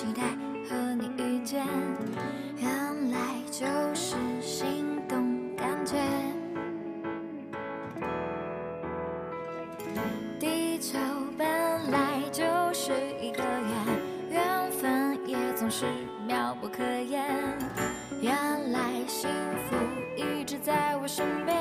期待和你遇见，原来就是心动感觉。地球本来就是一个圆，缘分也总是妙不可言。原来幸福一直在我身边。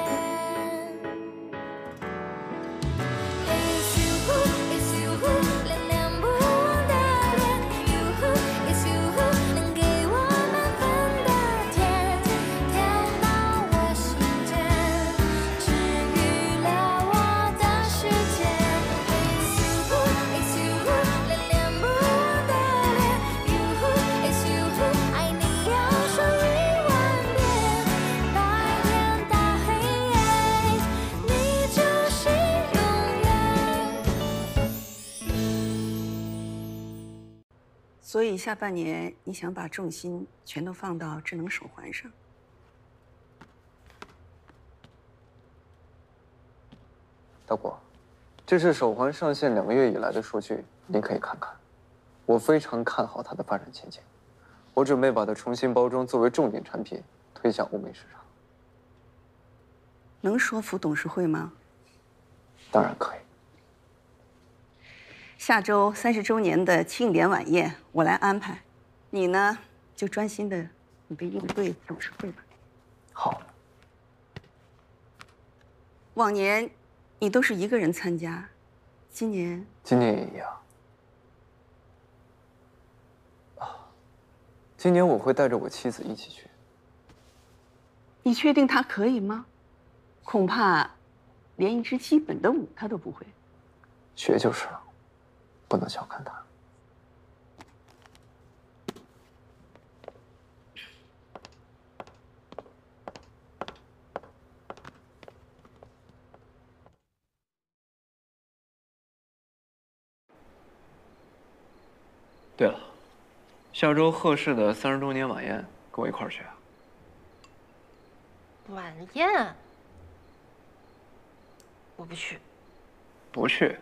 所以下半年你想把重心全都放到智能手环上？大果，这是手环上线2个月以来的数据，您可以看看。我非常看好它的发展前景，我准备把它重新包装，作为重点产品推向欧美市场。能说服董事会吗？当然可以。 下周30周年的庆典晚宴，我来安排，你呢就专心的准备应对董事会吧。好。往年你都是一个人参加，今年也一样。啊，今年我会带着我妻子一起去。你确定她可以吗？恐怕连一支基本的舞她都不会。学就是了。 不能小看他。对了，下周贺氏的30周年晚宴，跟我一块儿去啊。晚宴？我不去。不去？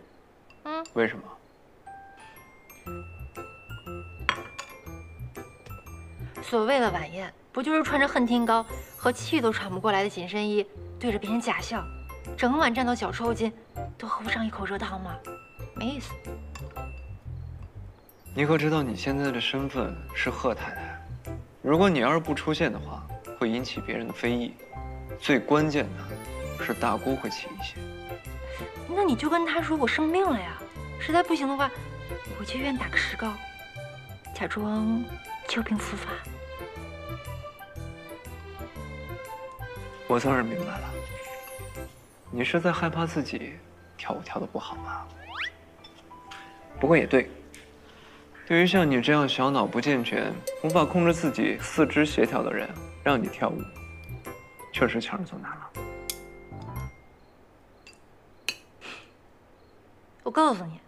嗯。为什么？ 所谓的晚宴，不就是穿着恨天高和气都喘不过来的紧身衣，对着别人假笑，整晚站到脚抽筋，都喝不上一口热汤吗？没意思。你可知道你现在的身份是贺太太？如果你要是不出现的话，会引起别人的非议。最关键的是大姑会起疑心。那你就跟她说我生病了呀，实在不行的话，我去医院打个石膏，假装旧病复发。 我算是明白了，你是在害怕自己跳舞跳得不好吧？不过也对，对于像你这样小脑不健全、无法控制自己四肢协调的人，让你跳舞，确实强人所难了。我告诉你，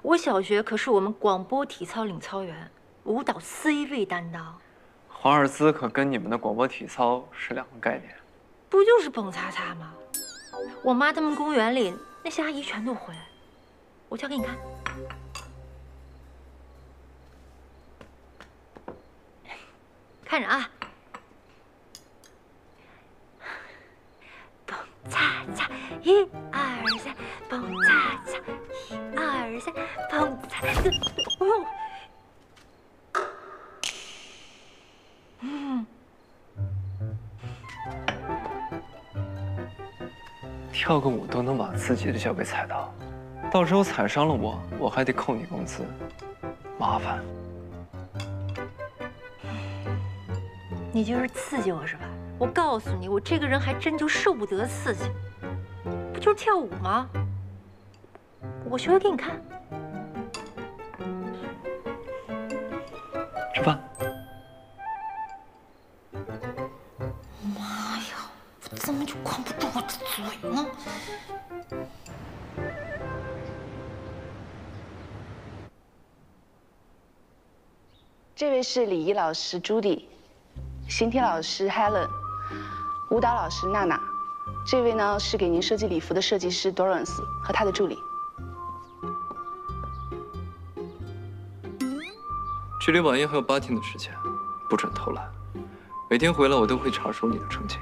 我小学可是我们广播体操领操员，舞蹈 C 位担当。华尔兹可跟你们的广播体操是2个概念。 不就是蹦擦擦吗？我妈他们公园里那些阿姨全都会，我跳给你看。看着啊，蹦擦擦，1、2、3，蹦擦擦，1、2、3，蹦擦擦，不用。嗯。 跳个舞都能把自己的脚给踩到，到时候踩伤了我，我还得扣你工资，麻烦。你就是刺激我是吧？我告诉你，我这个人还真就受不得刺激，不就是跳舞吗？我学会给你看。吃饭。妈呀，我怎么就管不住我这？ 嘴呢？这位是礼仪老师 Judy， 形体老师 Helen， 舞蹈老师娜娜。这位呢是给您设计礼服的设计师 Durance 和她的助理。距离晚宴还有8天的时间，不准偷懒。每天回来我都会查收你的成绩。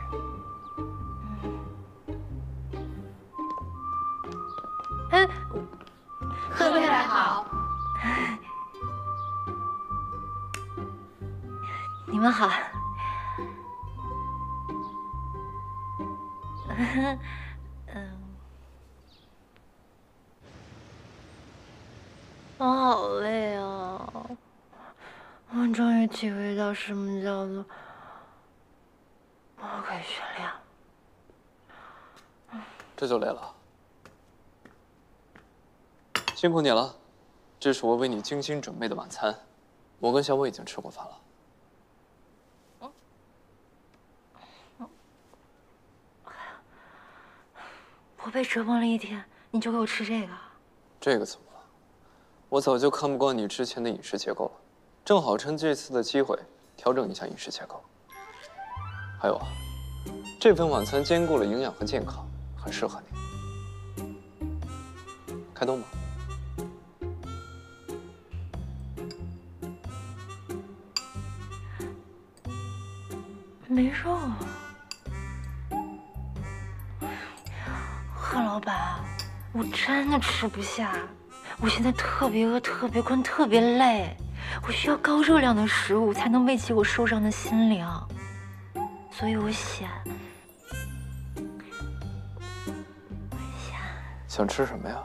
嗯，各位好，你们好。我好累啊！我终于体会到什么叫做魔鬼训练。这就累了，辛苦你了。这是我为你精心准备的晚餐，我跟小伟已经吃过饭了。 我被折磨了一天，你就给我吃这个？这个怎么了？我早就看不惯你之前的饮食结构了，正好趁这次的机会调整一下饮食结构。还有啊，这份晚餐兼顾了营养和健康，很适合你。开动吧。没肉啊。 贺老板，我真的吃不下，我现在特别饿、特别困、特别累，我需要高热量的食物才能喂起我受伤的心灵，所以我想，想吃什么呀？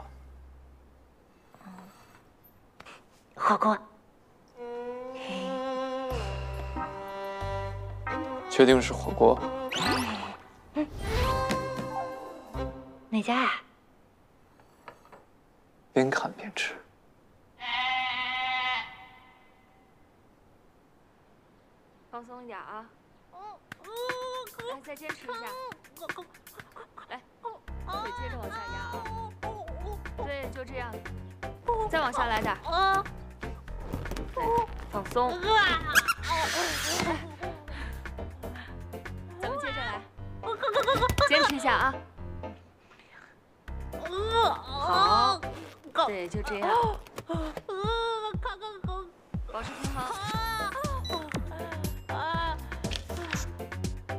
火锅。确定是火锅？ 哪家啊？边看边吃。放松一点啊！来，再坚持一下。来，腿接着往下压啊！对，就这样。再往下来点。对，放松。咱们接着来，坚持一下啊！ 好，对，就这样，保持平衡，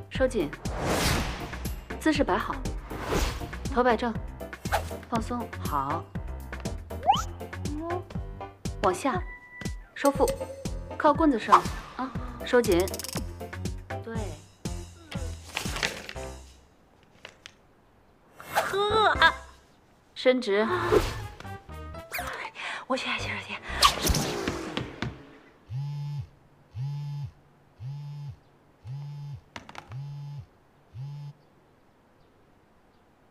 收紧，姿势摆好，头摆正，放松，好，往下，收腹，靠棍子上啊，收紧，对。 伸直，我去洗手间。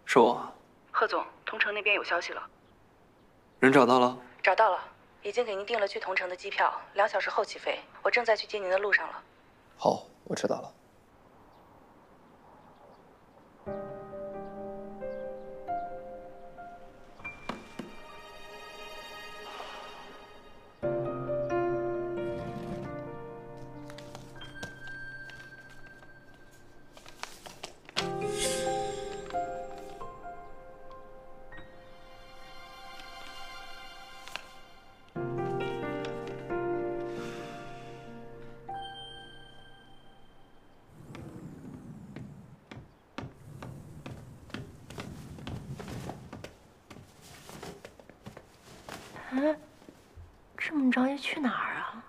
是我。贺总，同城那边有消息了。人找到了？找到了，已经给您订了去同城的机票，2小时后起飞。我正在去接您的路上了。好，我知道了。 嗯，这么着急去哪儿啊？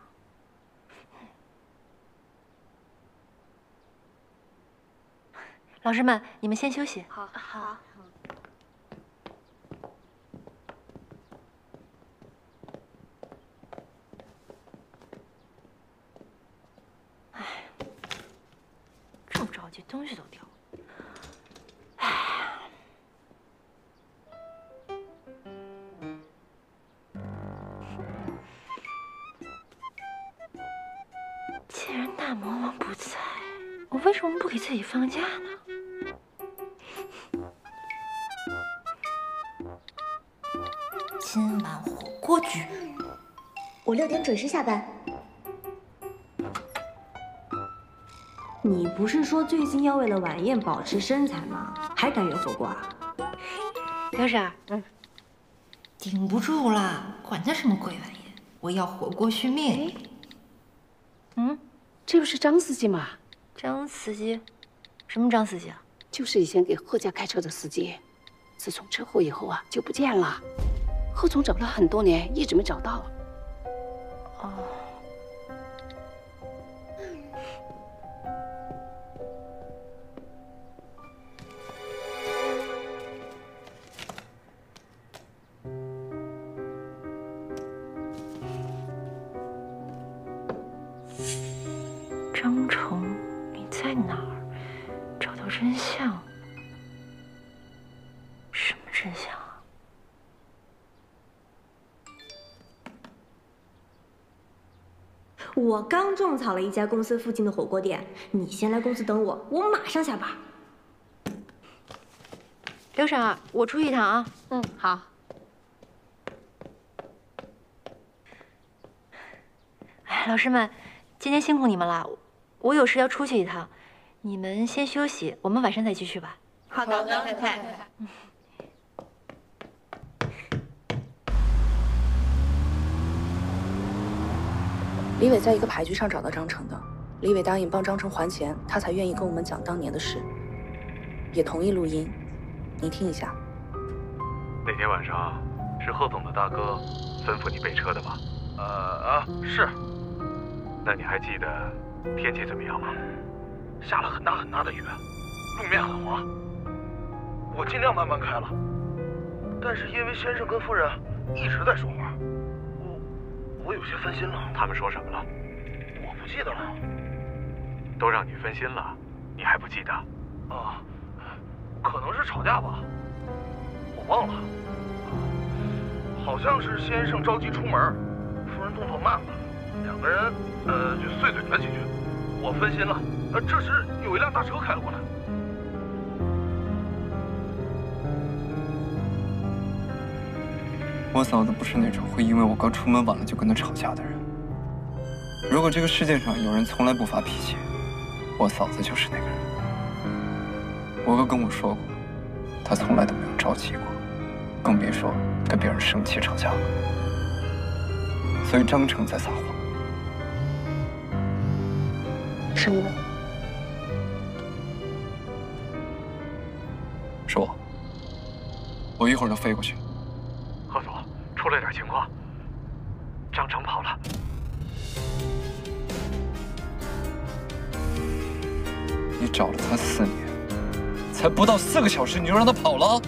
老师们，你们先休息。好，好。哎，这么着急，东西都掉了。 为什么不给自己放假呢？今晚火锅局，我6点准时下班。你不是说最近要为了晚宴保持身材吗？还敢约火锅啊？刘婶，嗯，顶不住了，管他什么鬼晚宴，我要火锅续命。嗯，这不是张司机吗？张司机，什么张司机啊？就是以前给贺家开车的司机，自从车祸以后啊就不见了。贺总找了很多年，一直没找到。哦。张成，你在哪儿？找到真相？什么真相啊？ 我刚种草了一家公司附近的火锅店，你先来公司等我，我马上下班。刘婶儿，我出去一趟啊。嗯，好。哎，老师们，今天辛苦你们了，我有事要出去一趟，你们先休息，我们晚上再继续吧。好的，太太。嗯。 李伟在一个牌局上找到张成的，李伟答应帮张成还钱，他才愿意跟我们讲当年的事，也同意录音，你听一下。那天晚上是贺总的大哥吩咐你备车的吧？是。那你还记得天气怎么样吗？下了很大很大的雨，路面很滑，我尽量慢慢开了，但是因为先生跟夫人一直在说话。 我有些分心了。他们说什么了？我不记得了。都让你分心了，你还不记得？啊，可能是吵架吧，我忘了。好像是先生着急出门，夫人动作慢了，两个人就碎嘴了几句。我分心了。这时有一辆大车开了过来。 我嫂子不是那种会因为我刚出门晚了就跟他吵架的人。如果这个世界上有人从来不发脾气，我嫂子就是那个人。我哥跟我说过，他从来都没有着急过，更别说跟别人生气吵架了。所以张成在撒谎。什么？是我。我一会儿就飞过去。 贺总出了点情况，张成跑了。你找了他4年，才不到4个小时你就让他跑了？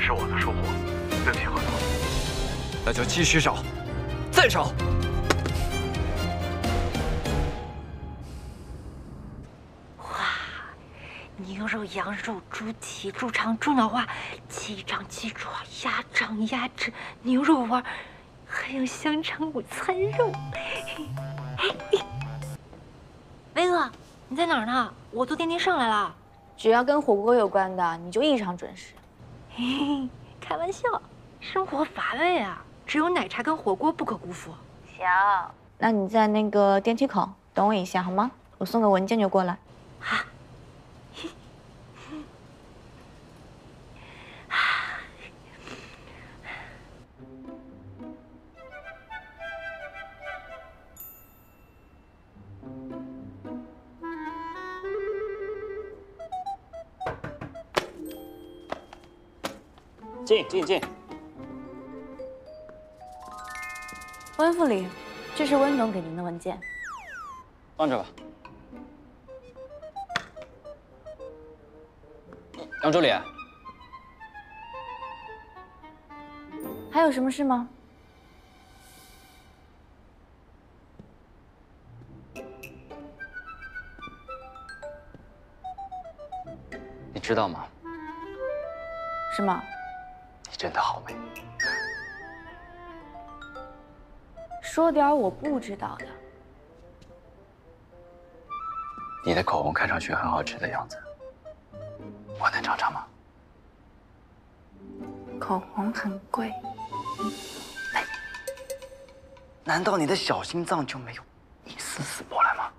是我的疏忽，对不起贺总。那就继续找，再找。哇，牛肉、羊肉、猪蹄、猪肠、猪脑花。 鸡掌、鸡爪、鸭掌、鸭翅、牛肉丸，还有香肠、午餐肉。威哥，你在哪儿呢？我坐电梯上来了。只要跟火锅有关的，你就异常准时。开玩笑，生活乏味啊，只有奶茶跟火锅不可辜负。行，那你在那个电梯口等我一下好吗？我送个文件就过来。啊。 进。温副理，这是温总给您的文件，放这吧。杨助理，还有什么事吗？你知道吗？什么？ 真的好美，说点我不知道的。你的口红看上去很好吃的样子，我能尝尝吗？口红很贵，哎，难道你的小心脏就没有一丝丝波澜吗？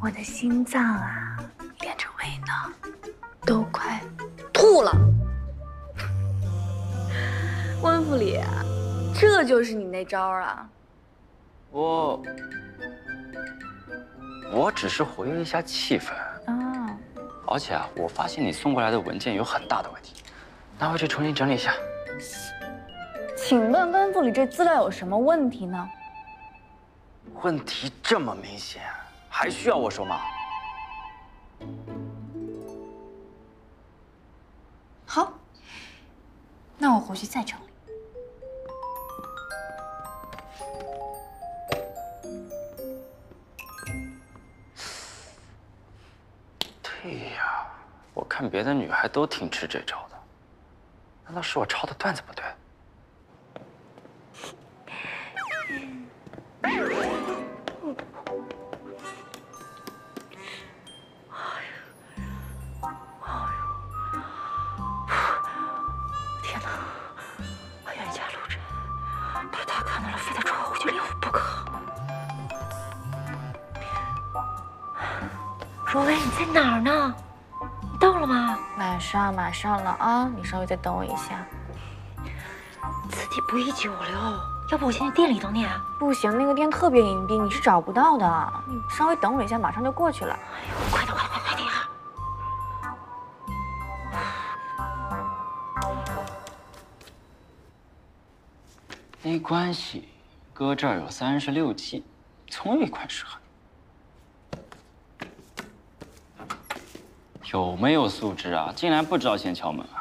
我的心脏啊，连着胃呢，都快。 吐了，温副理，这就是你那招啊！我只是活跃一下气氛啊。而且啊，我发现你送过来的文件有很大的问题，拿回去重新整理一下。请问温副理，这资料有什么问题呢？问题这么明显，还需要我说吗？好，那我回去再整理。 对呀，我看别的女孩都挺吃这招的，难道是我抄的段子不对？天哪！冤家路窄，他看到了，非得抓我回去练武不可。若薇，你在哪儿呢？你到了吗？马上了啊！你稍微再等我一下。此地不宜久留，要不我先去店里等你啊？不行，那个店特别隐蔽，你是找不到的。你稍微等我一下，马上就过去了。哎呦，快点啊！没关系，哥这儿有36G，总有一款适合。 有没有素质啊？竟然不知道先敲门啊！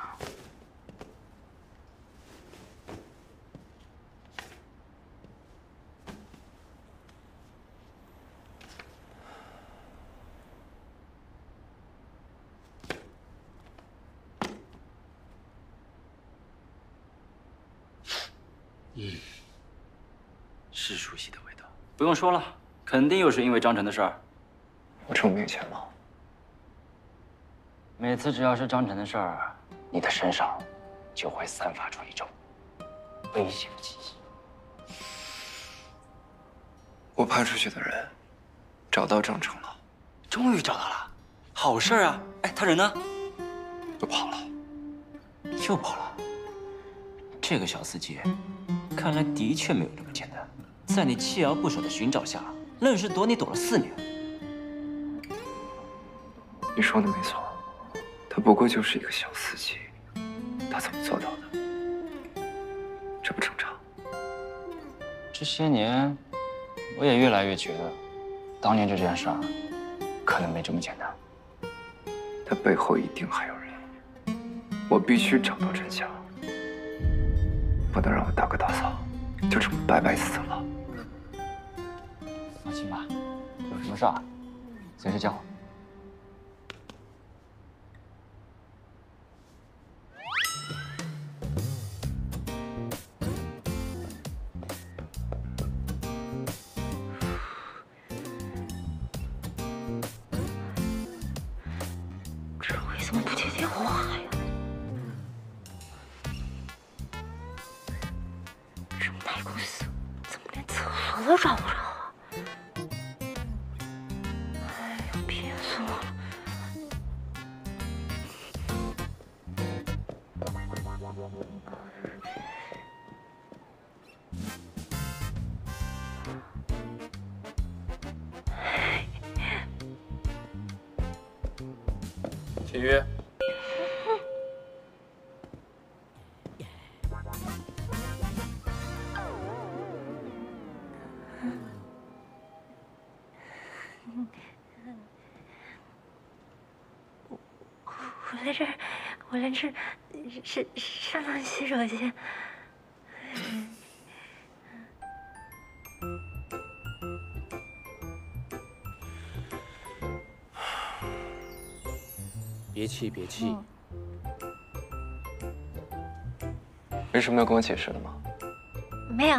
是熟悉的味道。不用说了，肯定又是因为张晨的事儿。我这么没有钱吗？ 每次只要是张晨的事儿，你的身上就会散发出一种危险的气息。我派出去的人找到郑成了，终于找到了，好事啊！哎，他人呢？又跑了，又跑了。这个小司机，看来的确没有这么简单。在你锲而不舍的寻找下，愣是躲了4年。你说的没错。 他不过就是一个小司机，他怎么做到的？这不正常。这些年，我也越来越觉得，当年这件事儿可能没这么简单。他背后一定还有人，我必须找到真相，不能让我大哥大嫂就这么白白死了。放心吧，有什么事儿随时叫我。 签约。我来这儿上趟洗手间。 别气，有什么要跟我解释的吗？没有。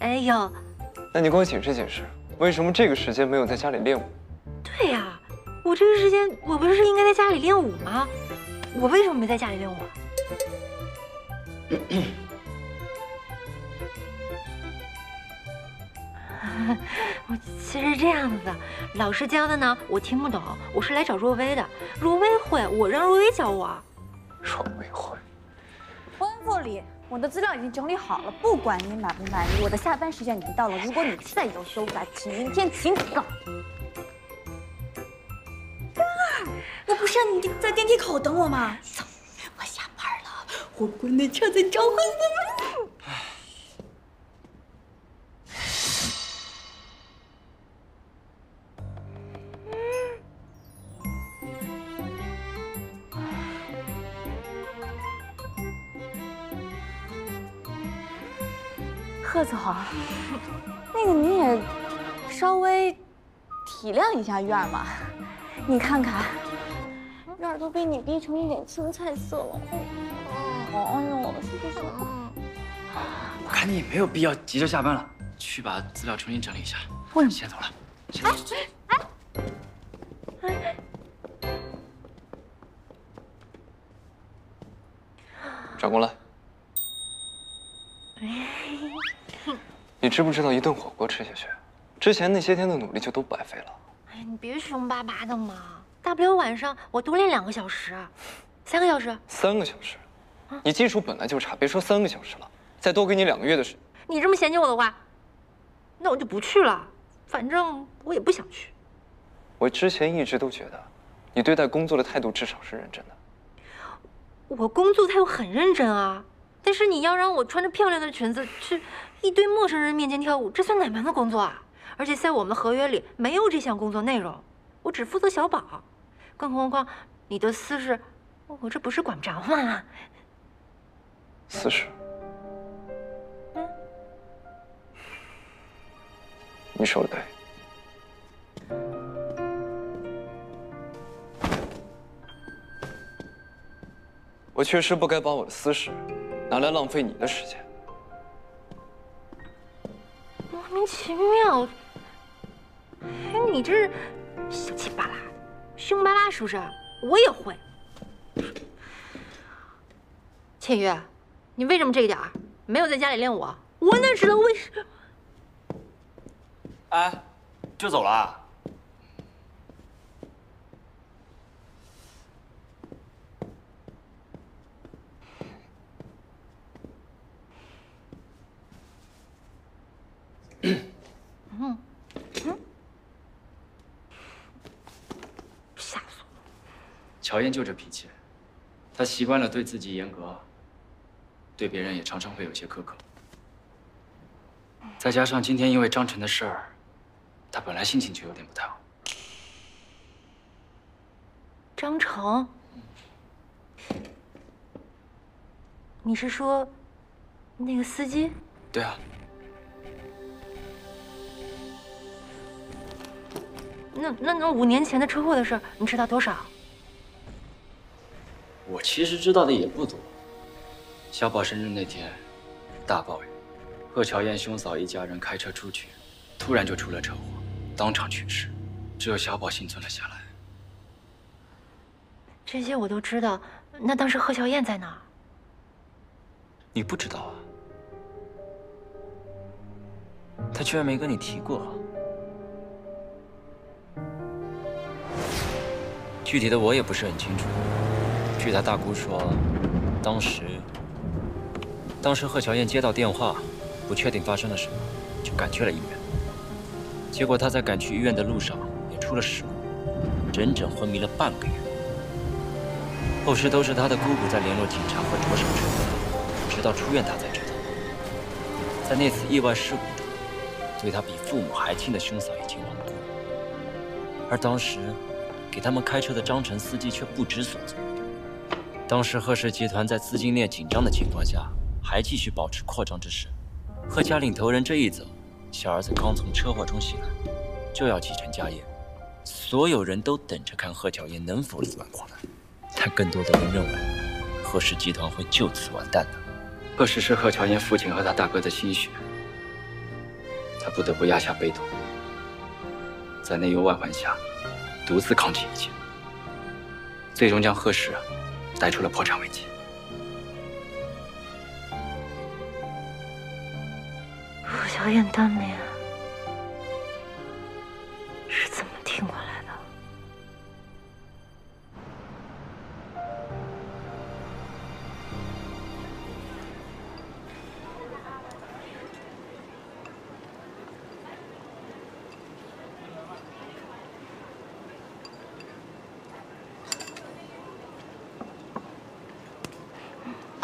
哎，有。那你跟我解释解释，为什么这个时间没有在家里练舞？对呀，我这个时间我不是应该在家里练舞吗？我为什么没在家里练舞啊？我其实这样子的，老师教的呢，我听不懂。我是来找若薇的，若薇会，我让若薇教我。若薇会。温副理，我的资料已经整理好了，不管你满不满意，我的下班时间已经到了。如果你再有修改，请明天请早。哥，我不是让你在电梯口等我吗？走，我下班了，我国内车在召唤我们。贺子豪，那个你也稍微体谅一下院儿嘛，你看看，院儿都被你逼成一点青菜色了。哦，哎呦，我是不是？我看你也没有必要急着下班了，去把资料重新整理一下。为什么？先走了。哎，转过来。你知不知道一顿火锅吃下去，之前那些天的努力就都白费了。哎呀，你别凶巴巴的嘛，大不了晚上我多练2个小时，3个小时。3个小时，你基础本来就差，别说3个小时了，再多给你2个月的时间。你这么嫌弃我的话，那我就不去了，反正我也不想去。我之前一直都觉得，你对待工作的态度至少是认真的。我工作态度很认真啊。 但是你要让我穿着漂亮的裙子去一堆陌生人面前跳舞，这算哪门子工作啊？而且在我们合约里没有这项工作内容，我只负责小宝。更何况你的私事，我这不是管不着吗？私事？嗯，你说的对。 我确实不该把我的私事拿来浪费你的时间。莫名其妙，哎，你这是小气巴拉，凶巴拉是不是？我也会。倩月，你为什么这个点儿没有在家里练我？我哪知道为什么？哎，就走了。 吓死我了！乔燕就这脾气，她习惯了对自己严格，对别人也常常会有些苛刻。再加上今天因为张晨的事儿，她本来心情就有点不太好。张晨，你是说那个司机？对啊。 那5年前的车祸的事，你知道多少？我其实知道的也不多。小宝生日那天，大暴雨，贺乔燕兄嫂一家人开车出去，突然就出了车祸，当场去世，只有小宝幸存了下来。这些我都知道，那当时贺乔燕在哪儿？你不知道啊？她居然没跟你提过。 具体的我也不是很清楚。据他大姑说，当时贺乔燕接到电话，不确定发生了什么，就赶去了医院。结果她在赶去医院的路上也出了事故，整整昏迷了半个月。后事都是她的姑姑在联络警察和着手处理，直到出院她才知道，在那次意外事故中，对她比父母还亲的兄嫂已经亡故，而当时。 给他们开车的张晨司机却不知所措。当时贺氏集团在资金链紧张的情况下，还继续保持扩张之势。贺家领头人这一走，小儿子刚从车祸中醒来，就要继承家业，所有人都等着看贺乔燕能否力挽狂澜。但更多的人认为，贺氏集团会就此完蛋的。贺氏是贺乔燕父亲和他大哥的心血，他不得不压下悲痛，在内忧外患下。 独自扛起一切，最终将贺氏带出了破产危机。贺小燕当年是怎么挺过来的？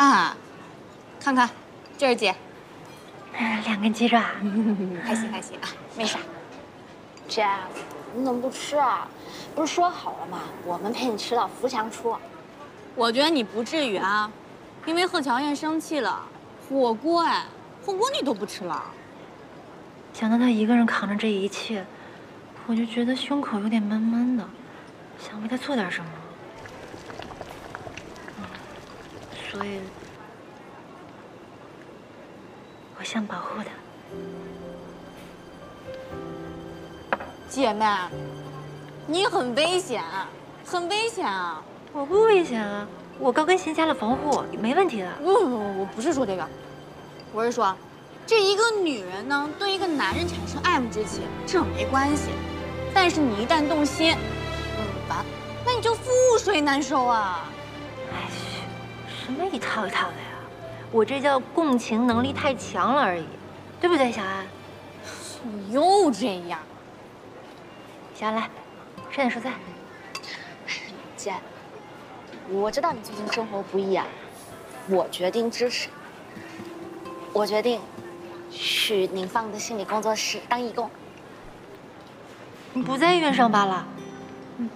啊，看看，这是姐，两根鸡爪，还行还行啊，没啥。姐，你怎么不吃啊？不是说好了吗？我们陪你吃到福祥出。我觉得你不至于啊，因为贺乔燕生气了。火锅哎，火锅你都不吃了。想到她一个人扛着这一切，我就觉得胸口有点闷闷的，想为她做点什么。 所以，我想保护她。姐妹，你很危险，很危险啊！我不危险啊，我高跟鞋加了防护，没问题的。不，我不是说这个，我是说，这一个女人呢，对一个男人产生爱慕之情，这没关系。但是你一旦动心，完，那你就覆水难收啊！ 什么一套一套的呀？我这叫共情能力太强了而已，对不对，小安？你又这样。小安来，吃点蔬菜。姐，我知道你最近生活不易啊，我决定支持。我决定去宁放的心理工作室当义工。你不在医院上班了？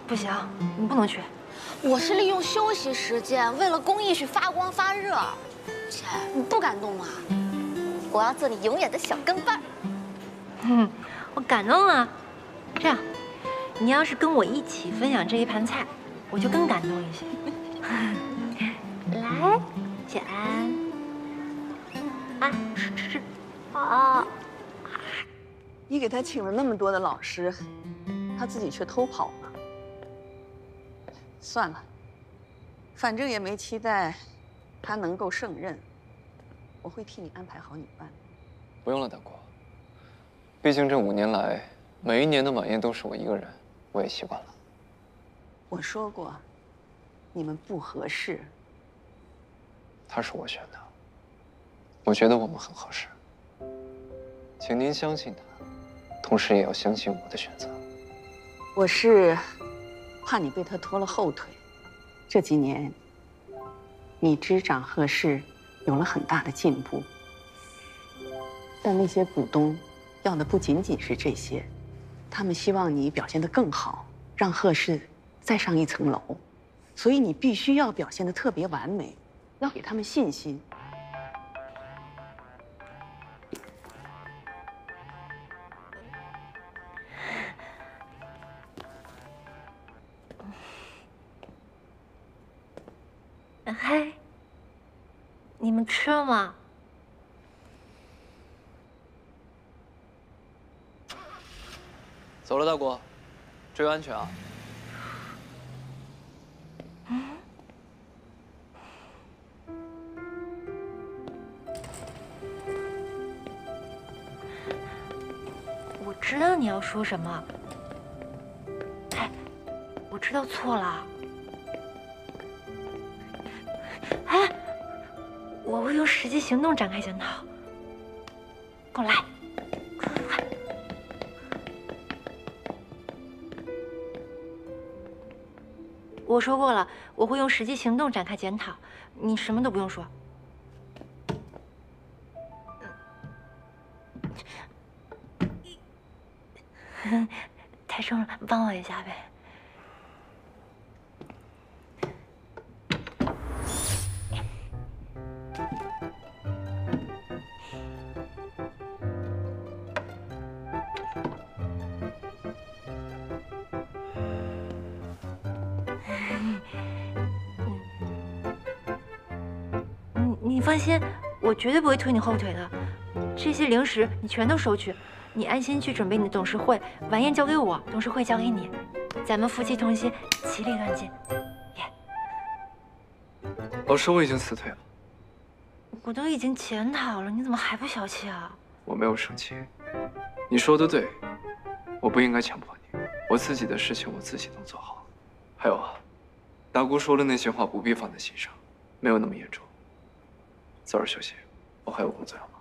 不行，你不能去。 我是利用休息时间，为了公益去发光发热。姐，你不感动吗？我要做你永远的小跟班。我感动啊。这样，你要是跟我一起分享这一盘菜，我就更感动一些。来，姐安，啊，吃，啊。你给他请了那么多的老师，他自己却偷跑了。 算了，反正也没期待他能够胜任，我会替你安排好你办。不用了，大姑。毕竟这5年来，每一年的晚宴都是我一个人，我也习惯了。我说过，你们不合适。他是我选的，我觉得我们很合适，请您相信他，同时也要相信我的选择。我是。 怕你被他拖了后腿，这几年，你执掌贺氏有了很大的进步，但那些股东要的不仅仅是这些，他们希望你表现得更好，让贺氏再上一层楼，所以你必须要表现得特别完美，要给他们信心。嗨，你们吃了吗？走了，大姑，注意安全啊！我知道你要说什么。哎，我知道错了。 哎，我会用实际行动展开检讨。跟我来，快！我说过了，我会用实际行动展开检讨，你什么都不用说。太重了，帮我一下呗。 放心，我绝对不会推你后腿的。这些零食你全都收去，你安心去准备你的董事会晚宴，交给我；董事会交给你，咱们夫妻同心，其利断金。耶！老师，我已经辞退了。我都已经检讨了，你怎么还不小气啊？我没有生气，你说的对，我不应该强迫你。我自己的事情我自己能做好。还有啊，大姑说的那些话不必放在心上，没有那么严重。 早点休息，我还有工作要忙。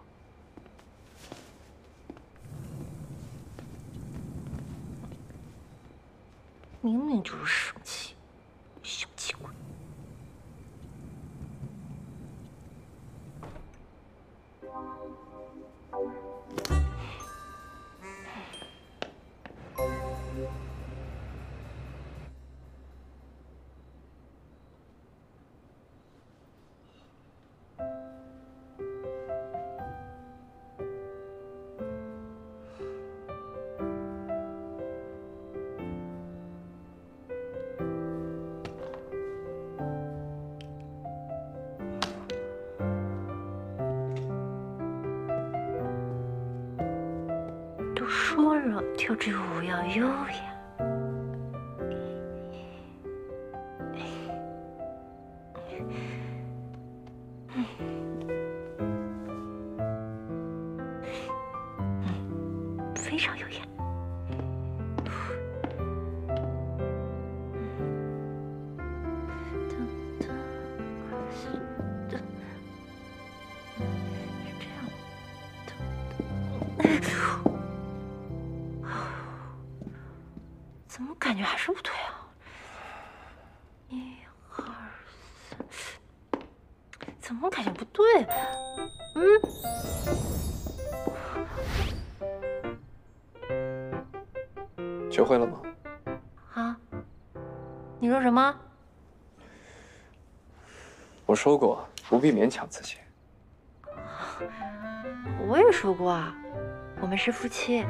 明明就是生气，小气鬼！都说了，跳支舞要优雅。 非常优雅。怎么感觉还是不对啊？1、2、3，怎么感觉不对？学会了吗？啊？你说什么？我说过不必勉强自己。我也说过啊，我们是夫妻。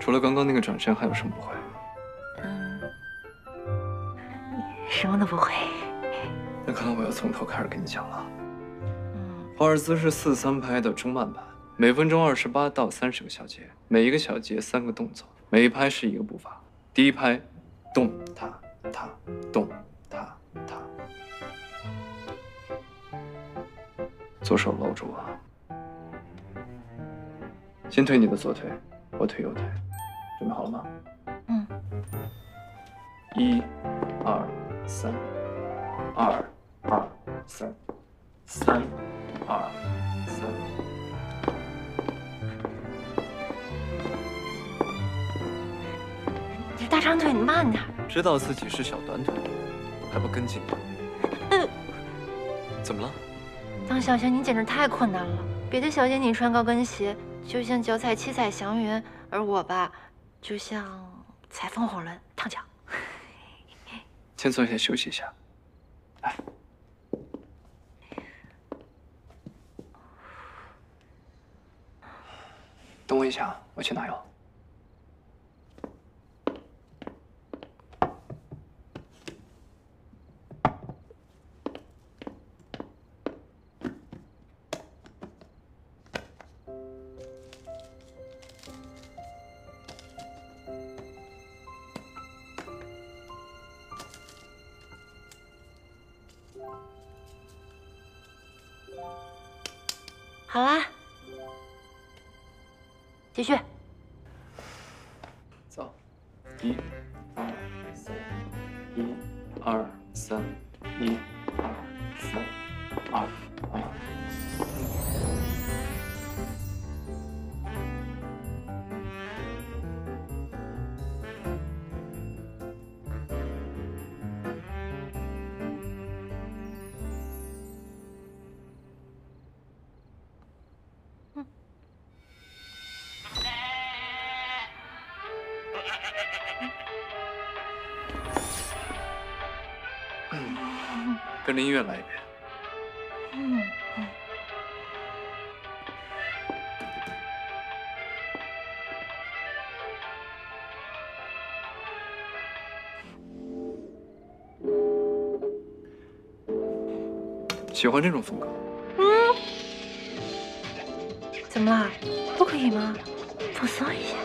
除了刚刚那个转身，还有什么不会？什么都不会。那看来我要从头开始跟你讲了。华尔兹是4-3拍的中慢版。 每分钟28到30个小节，每一个小节3个动作，每一拍是一个步伐。第一拍，动踏踏动踏踏，左手搂住我，先推你的左腿，我推右腿，准备好了吗？1、2、3，2、2、3，3、2、3。 大长腿，你慢点。知道自己是小短腿，还不跟进？怎么了？当小仙女简直太困难了。别的小仙女穿高跟鞋，就像脚踩七彩祥云，而我吧，就像踩风火轮，烫脚。先坐下休息一下。来，等我一下，我去拿药。 好啦，继续。走，1、2、3，1、2、3，1、2、3，跟着音乐来一遍。喜欢这种风格。怎么了？不可以吗？放松一下。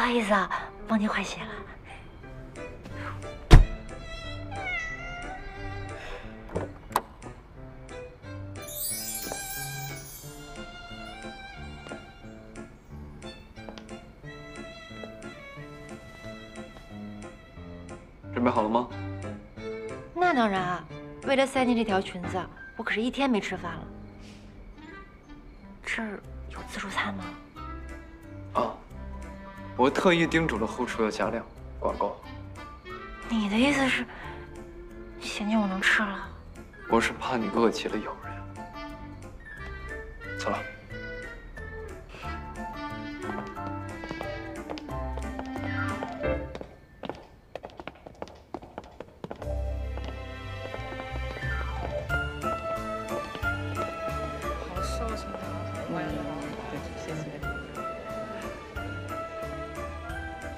好意思啊，帮您换鞋了。 准备好了吗？那当然啊！为了塞进这条裙子，我可是一天没吃饭了。这儿有自助餐吗？啊，我特意叮嘱了后厨要加量，网购。你的意思是，嫌弃我能吃了？我是怕你饿极了咬人。走了。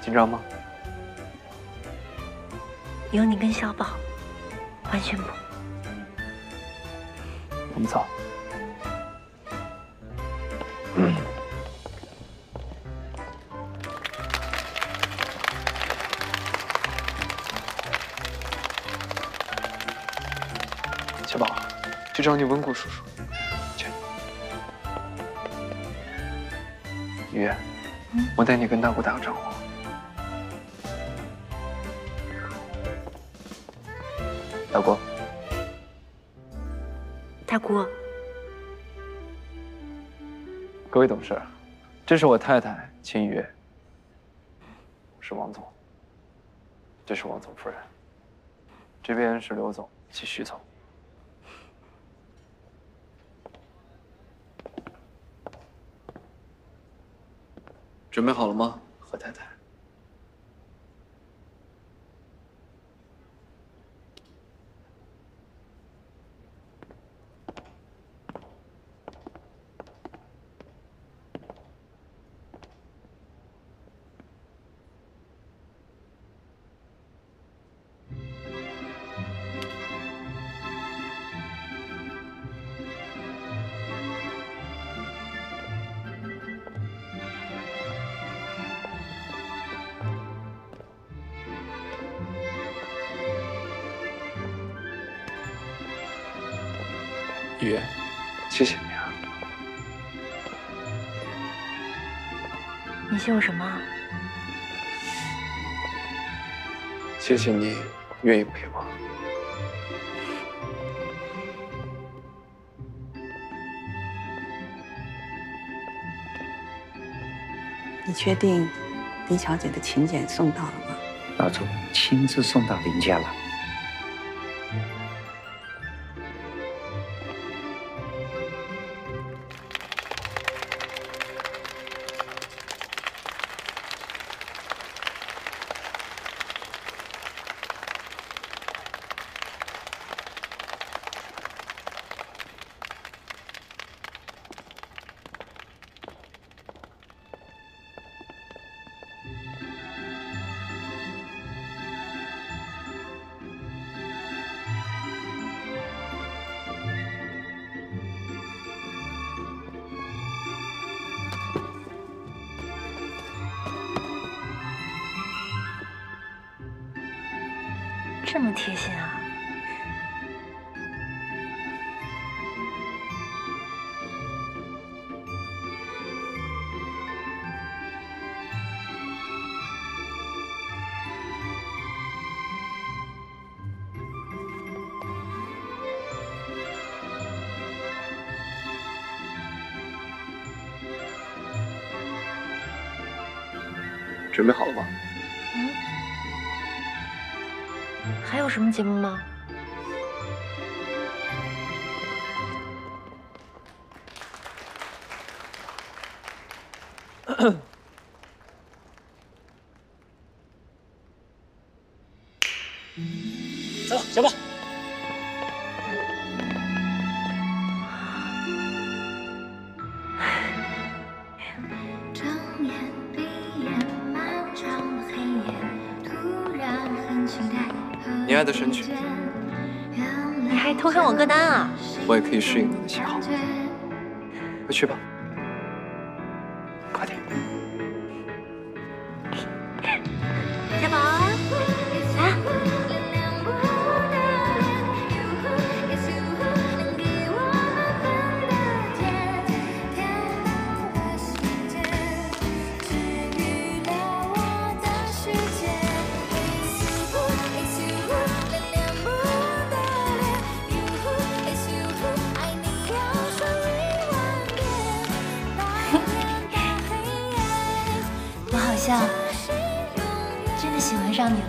紧张吗？有你跟小宝，欢宣布。我们走。小宝，去找你温故叔叔。去。雨月，我带你跟大姑打个招呼。 大姑，大姑，各位董事，这是我太太秦雨月，是王总，这是王总夫人，这边是刘总及徐总。准备好了吗，何太太？ 雨月，谢谢你啊！你谢我什么？谢谢你愿意陪我。你确定林小姐的请柬送到了吗？老总亲自送到林家了。 这么贴心啊！准备好了吗？ 还有什么节目吗？走，小宝。睁眼闭眼，漫长的黑夜，突然很期待。 你爱的神曲，你还偷上我歌单啊！我也可以适应你的喜好，快去吧，快点。像真的喜欢上你了。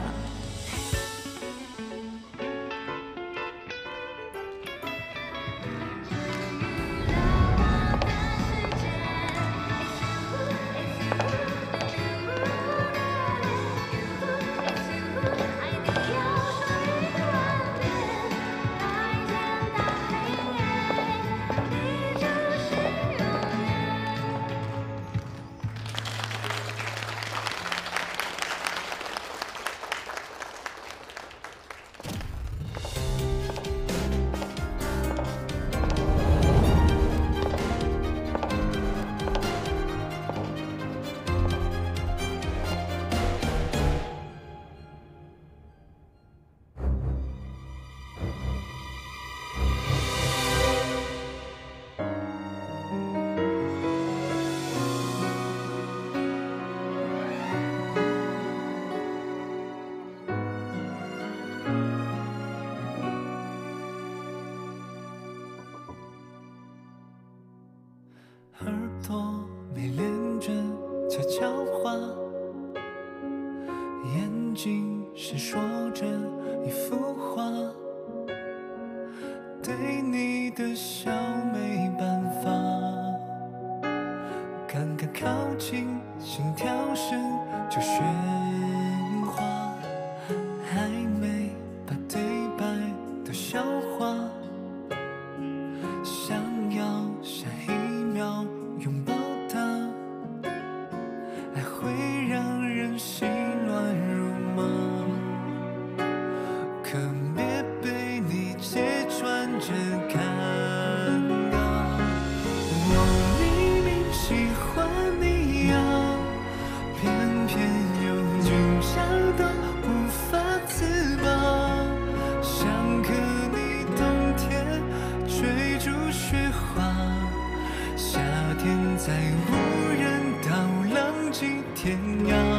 在无人岛，浪迹天涯。